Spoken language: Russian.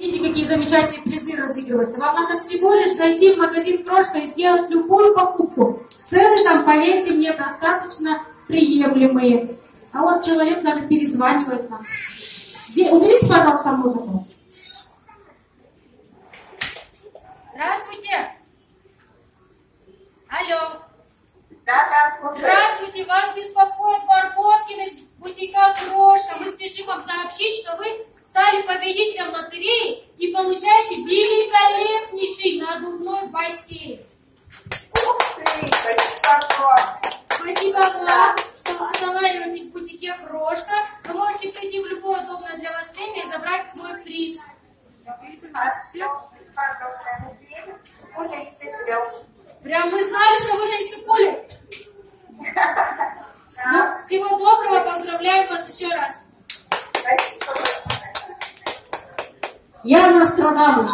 Видите, какие замечательные призы разыгрываются. Вам надо всего лишь зайти в магазин «Крошка» и сделать любую покупку. Цены там, поверьте мне, достаточно приемлемые. А вот человек даже перезванивает нам. Уберите, пожалуйста, музыку. Здравствуйте. Алло. Да. Здравствуйте, вас беспокоит Барбоскин из бутика «Крошка». Мы спешим вам сообщить, что вы стали победителем лотереи и получаете великолепнейший надувной бассейн. Ух ты! Спасибо вам, что останавливаетесь в бутике «Крошка». Вы можете прийти в любое удобное для вас время и забрать свой приз. Прям мы знали, что вы на Исыкуле. Ну, всего доброго, поздравляю вас еще раз. Я настрадалась.